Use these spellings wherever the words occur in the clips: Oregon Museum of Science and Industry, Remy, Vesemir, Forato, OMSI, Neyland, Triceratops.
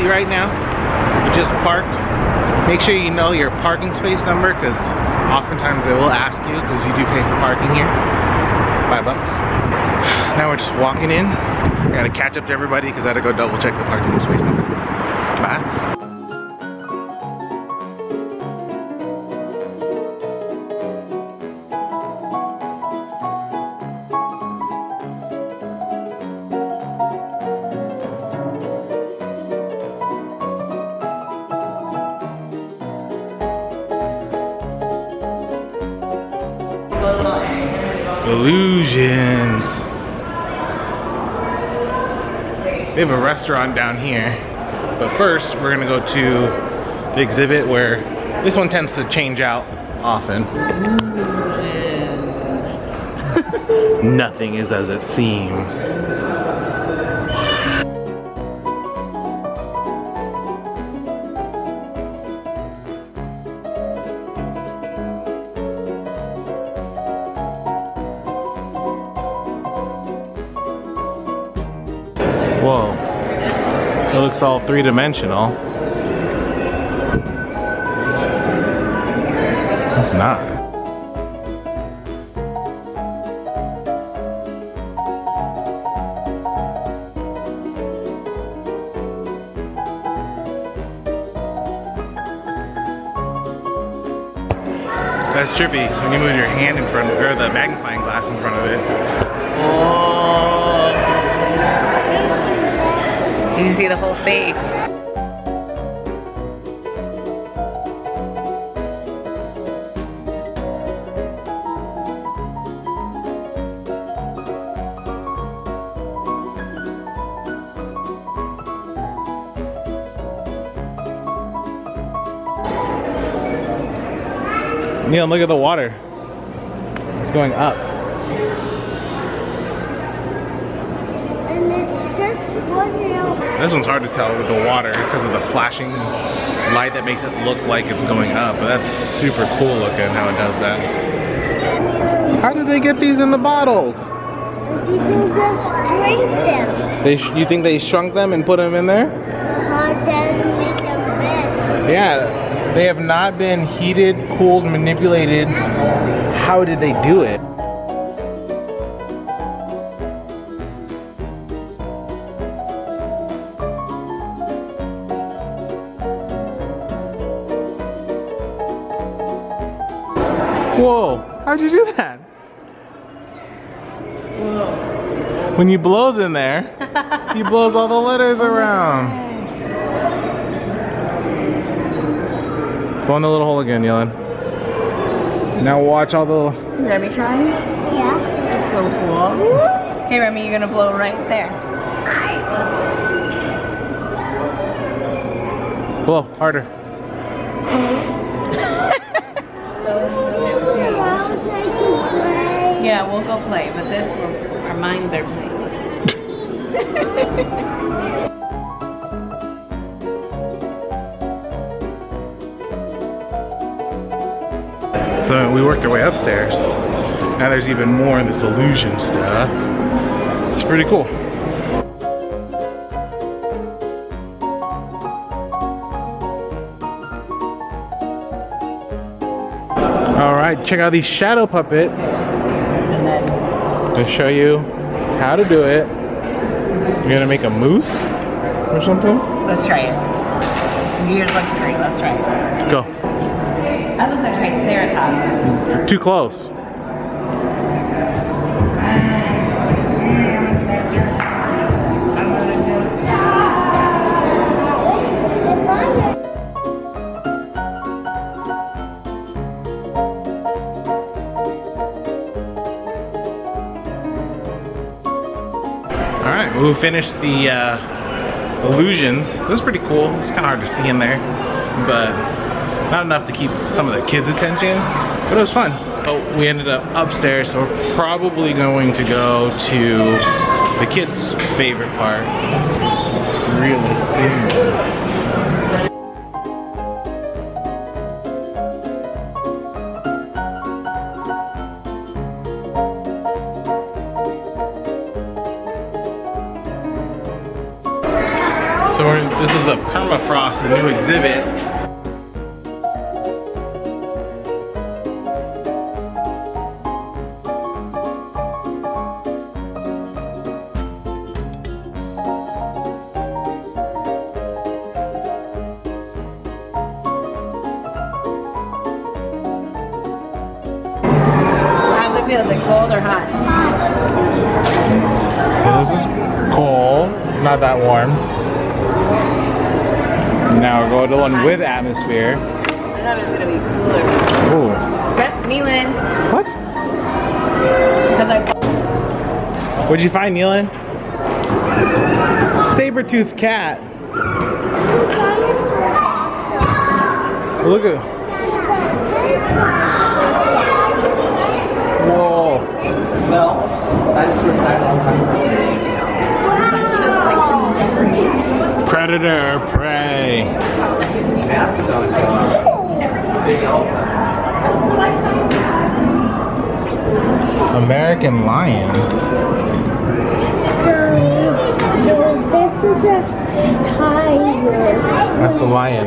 busy right now. We just parked. Make sure you know your parking space number, because oftentimes they will ask you, because you do pay for parking here. $5. Now we're just walking in. I gotta catch up to everybody because I had to go double check the parking space number. Bye. Illusions. They have a restaurant down here, but first we're gonna go to the exhibit where this one tends to change out often. Illusions. Nothing is as it seems. Whoa, it looks all three-dimensional. It's not. That's trippy, when you move your hand in front of it, or the magnifying glass in front of it. Whoa. You can see the whole face. Neil, look at the water. It's going up. And it's just one. This one's hard to tell with the water because of the flashing light that makes it look like it's going up, but that's super cool looking how it does that. How did they get these in the bottles? People just drink them. You think they shrunk them and put them in there? Then made them red. Yeah, they have not been heated, cooled, manipulated. How did they do it? Whoa, how'd you do that? Whoa. When you blows in there, he blows all the letters around. Go in the little hole again, Yellen. Now watch all the... Is Remy trying? Yeah. That's so cool. Okay, Remy, you're gonna blow right there. Blow harder. Yeah, we'll go play, but this one, our minds are playing. So we worked our way upstairs. Now there's even more in this illusion stuff. It's pretty cool. All right, check out these shadow puppets. To show you how to do it. You're gonna make a moose or something? Let's try it. Yours looks great, let's try it. Go. That looks like Triceratops. Too close. Who finished the illusions. It was pretty cool. It's kind of hard to see in there, but not enough to keep some of the kids' attention, but it was fun. So we ended up upstairs, so we're probably going to go to the kids' favorite part really soon. So this is the permafrost, the new exhibit. How's it feel? Is it cold or hot? Hot. So this is cold, not that warm. Now we're going to one with atmosphere. I thought it was going to be cooler. Ooh. That's Neelan. What? What'd you find, Neelan? Saber-toothed cat. Look at whoa. No, I just retired a long time ago. Predator, prey. American lion. This is a tiger. That's a lion.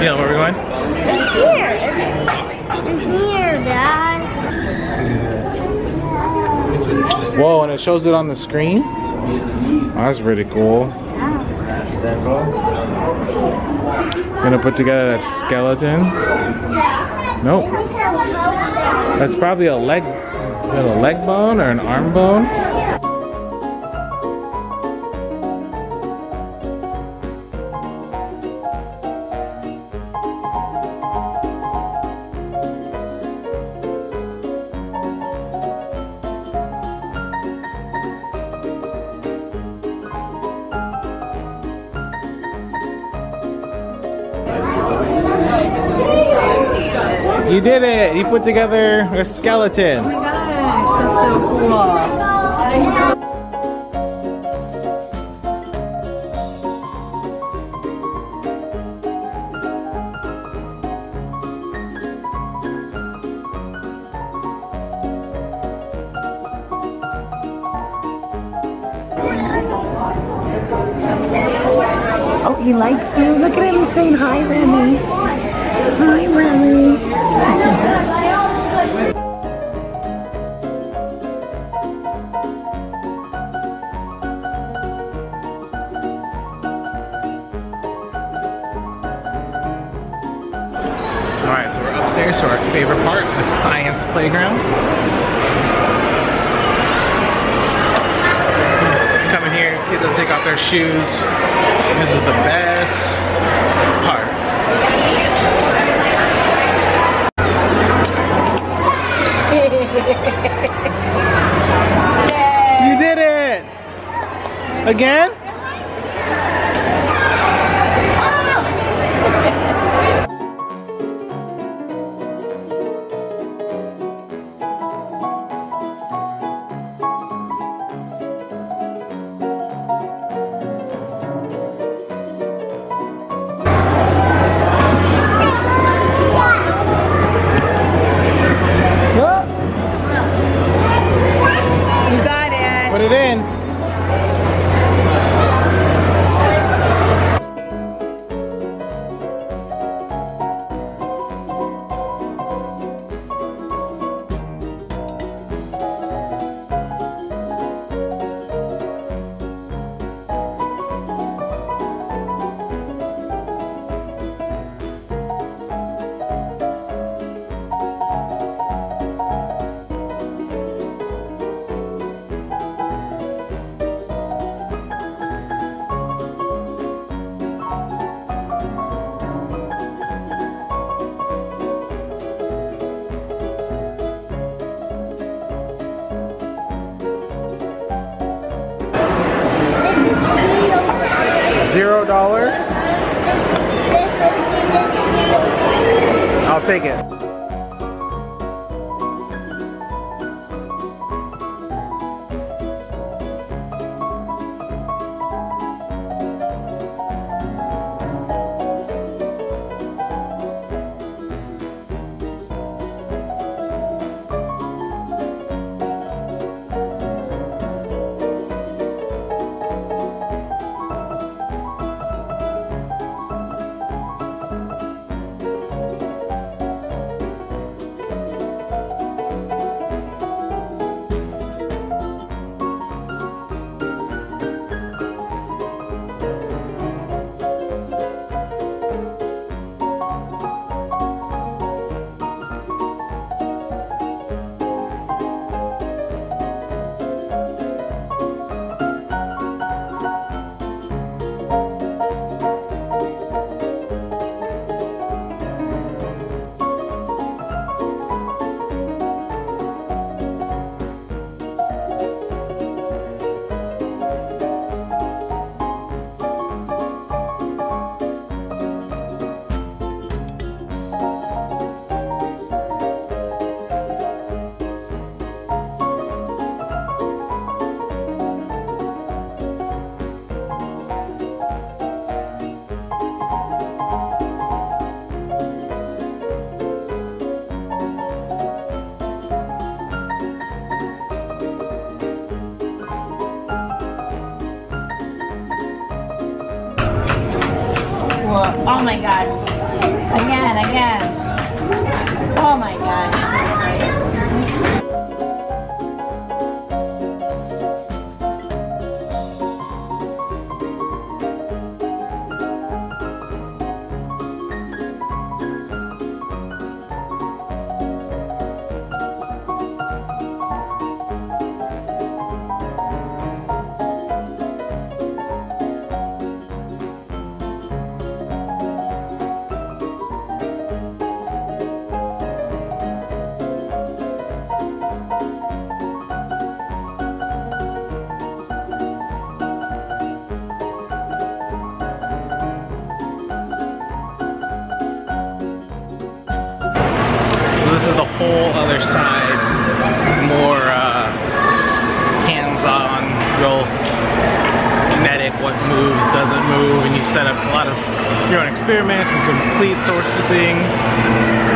Yeah, where are we going? It's here. It's here, Dad. Whoa, and it shows it on the screen? Oh, that's pretty cool. Yeah. Gonna put together that skeleton. Nope. That's probably a leg. Is that a leg bone or an arm bone? You did it! You put together a skeleton! Oh my gosh, that's so cool! Oh, he likes you! Look at him saying hi, Remy! Hi, Remy! Alright, so we're upstairs to our favorite part, the science playground. Come in here, kids will take off their shoes. This is the best part. You did it! Again? $0? I'll take it. cool. Oh my gosh. Again. Oh my gosh. The whole other side, more hands-on, real kinetic, what moves, doesn't move, and you set up a lot of your own experiments and complete sorts of things.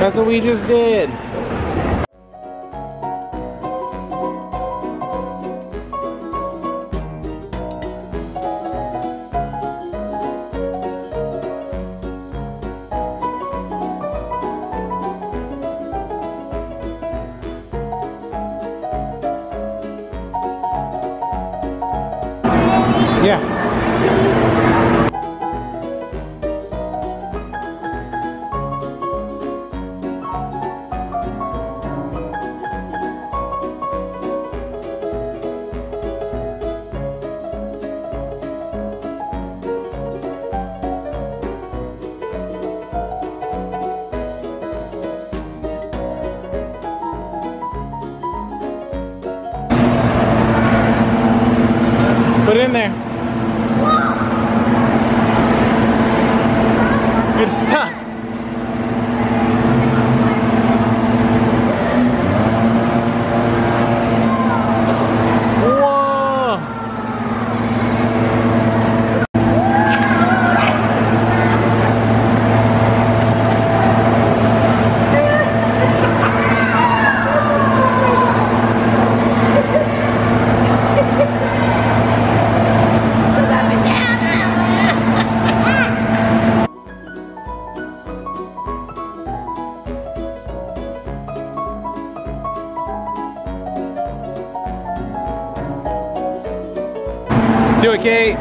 That's what we just did. Yeah. Put it in there. It's stuck. Whoa. Do it, Kate.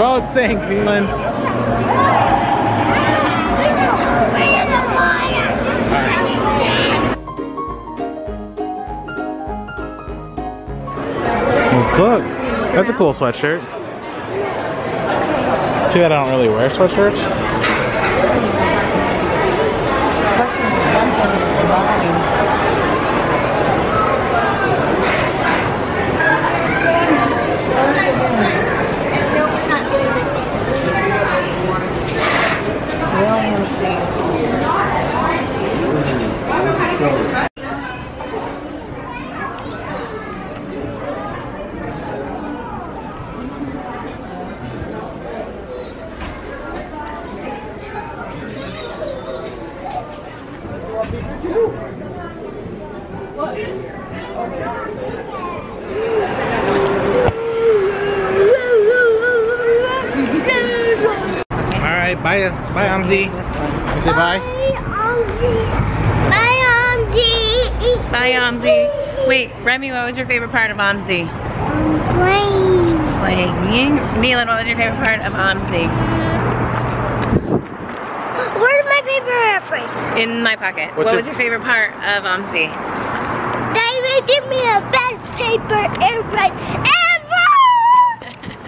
Boat sank, Leland. Let's look. That's a cool sweatshirt. Too bad I don't really wear sweatshirts. Bye, bye, Amzi. You say bye. Bye, Amzi. Bye, Amzi. Wait, Remy, what was your favorite part of Amzi? Playing. Playing. Neelan, what was your favorite part of Amzi? Where's my favorite part? In my pocket. What was your favorite part of Amzi? They gave me the best paper airplane ever.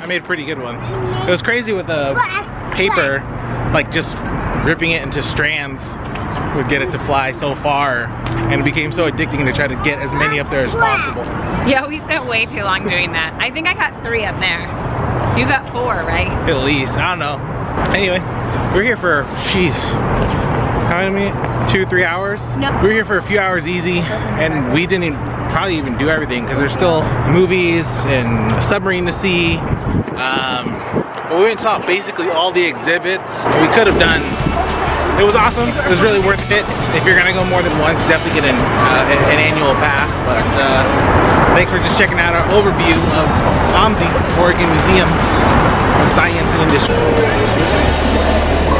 I made pretty good ones. It was crazy with the paper. Like just ripping it into strands would get it to fly so far, and it became so addicting to try to get as many up there as possible. Yeah, we spent way too long doing that. I think I got 3 up there. You got 4, right? At least, I don't know. Anyway, we're here for, jeez, how many? 2-3 hours? No. We're here for a few hours easy, and we didn't probably even do everything because there's still movies and a submarine to see. But we went and saw basically all the exhibits we could have done. It was awesome. It was really worth it. If you're gonna go more than once, definitely get an annual pass. But thanks for just checking out our overview of OMSI, Oregon Museum of Science and Industry.